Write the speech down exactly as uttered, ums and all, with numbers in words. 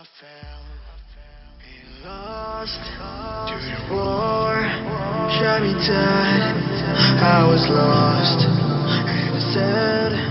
I fell and lost to the roar, shiny tide. I was lost and sad.